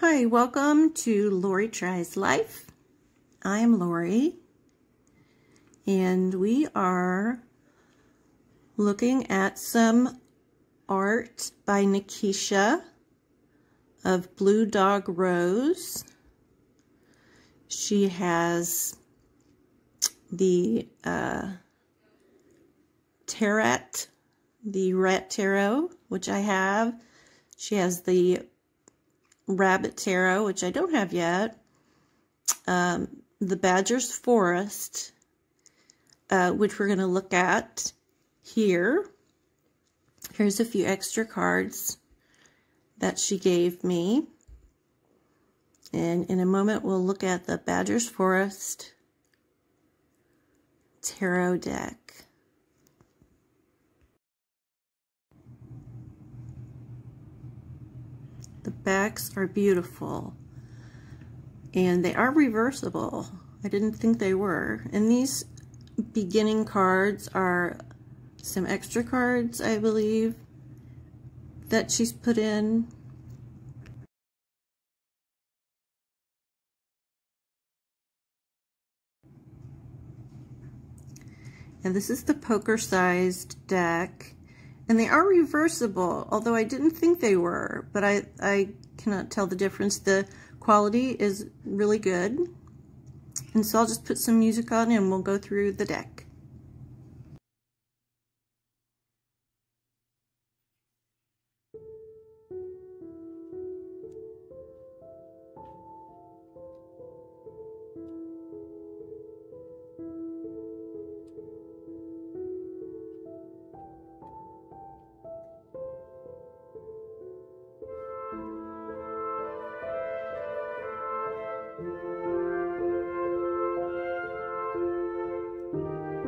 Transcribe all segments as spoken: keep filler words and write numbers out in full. Hi, welcome to Lori Tries Life. I'm Lori, and we are looking at some art by Nakisha of Blue Dog Rose. She has the uh, tarot, the Rabbit tarot, which I have. She has the Rabbit tarot, which I don't have yet. Um, the Badger's Forest, uh, which we're going to look at here. Here's a few extra cards that she gave me. And in a moment, we'll look at the Badger's Forest tarot deck. The backs are beautiful, and they are reversible. I didn't think they were. And these beginning cards are some extra cards, I believe, that she's put in. And this is the poker-sized deck. And they are reversible, although I didn't think they were, but I, I cannot tell the difference. The quality is really good. And so I'll just put some music on and we'll go through the deck. Thank you.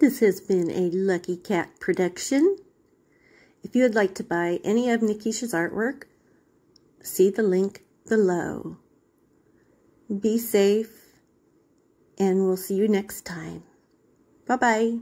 This has been a Lucky Cat production. If you would like to buy any of Nakisha's artwork, see the link below. Be safe, and we'll see you next time. Bye-bye.